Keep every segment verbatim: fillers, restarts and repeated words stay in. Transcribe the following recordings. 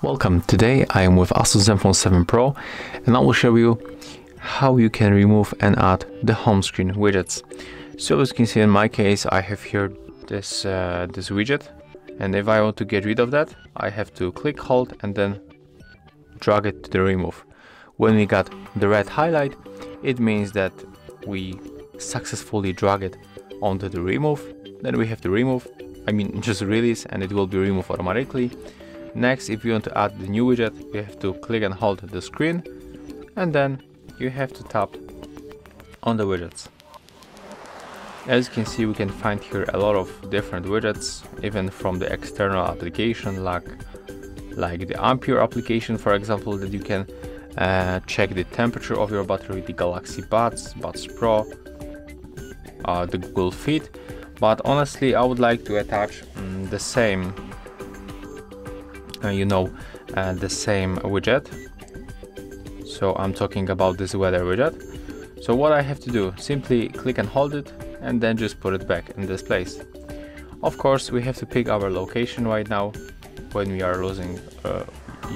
Welcome, today I am with Asus Zenfone seven Pro and I will show you how you can remove and add the home screen widgets. So as you can see, in my case I have here this, uh, this widget, and if I want to get rid of that I have to click, hold and then drag it to the remove. When we got the red highlight, it means that we successfully drag it onto the remove. Then we have to remove, I mean just release, and it will be removed automatically. Next, if you want to add the new widget, you have to click and hold the screen and then you have to tap on the widgets. As you can see, we can find here a lot of different widgets, even from the external application like, like the Ampere application, for example, that you can uh, check the temperature of your battery, the Galaxy Buds, Buds Pro, Uh, the Google feed. But honestly I would like to attach um, the same uh, you know uh, the same widget. So I'm talking about this weather widget. So what I have to do, simply click and hold it and then just put it back in this place. Of course we have to pick our location right now when we are losing, uh,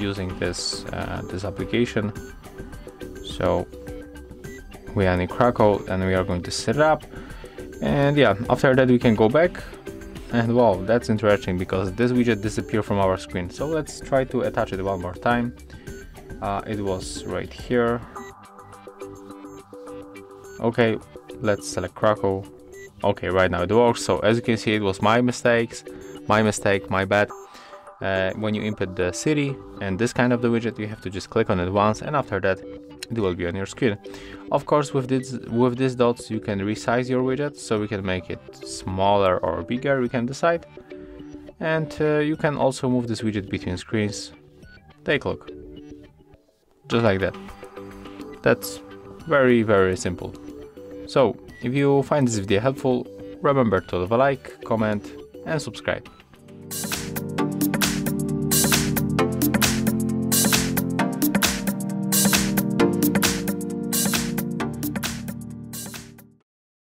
using this uh, this application. So we are in Krakow and we are going to set it up. And yeah, after that we can go back, and wow, that's interesting because this widget disappeared from our screen. So let's try to attach it one more time. Uh, it was right here. Okay, let's select Krakow. Okay, right now it works. So as you can see, it was my mistakes, my mistake, my bad. Uh, when you input the city and this kind of the widget, you have to just click on it once, and after that it will be on your screen. Of course, with this with these dots you can resize your widget, so we can make it smaller or bigger, we can decide. And uh, you can also move this widget between screens. Take a look, just like that. That's very very simple. So if you find this video helpful, remember to leave a like, comment and subscribe.